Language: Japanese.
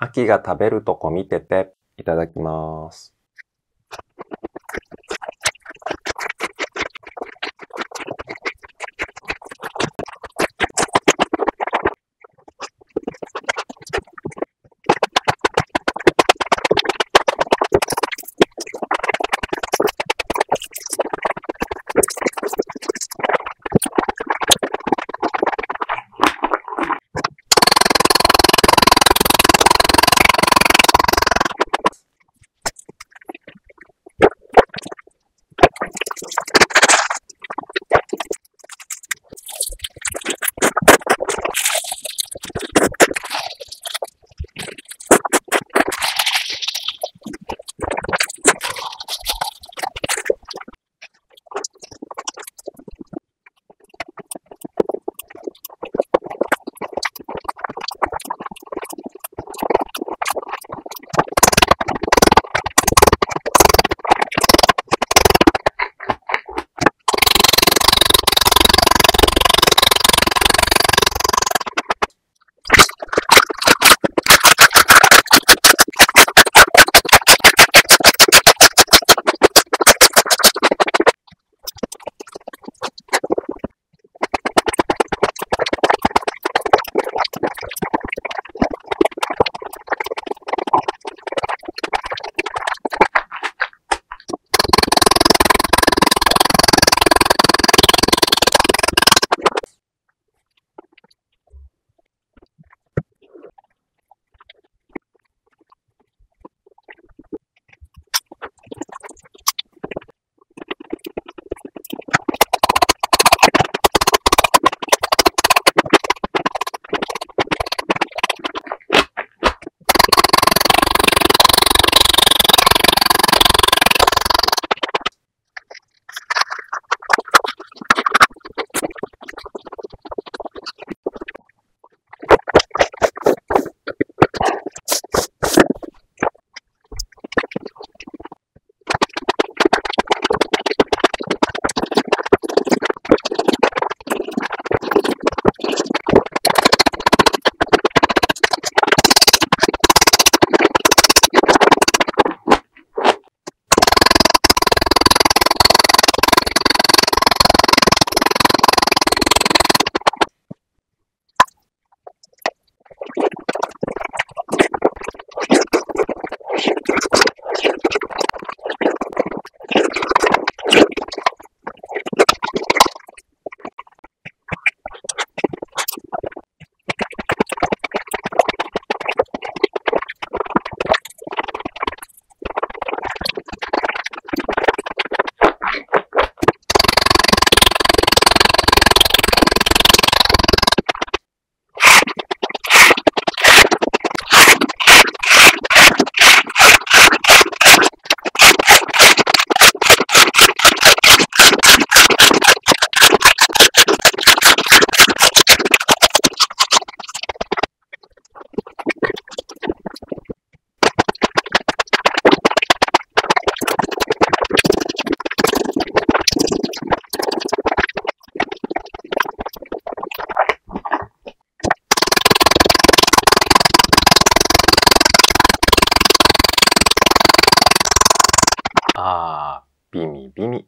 秋が食べるとこ見てて。いただきます。あー、ビミビミ。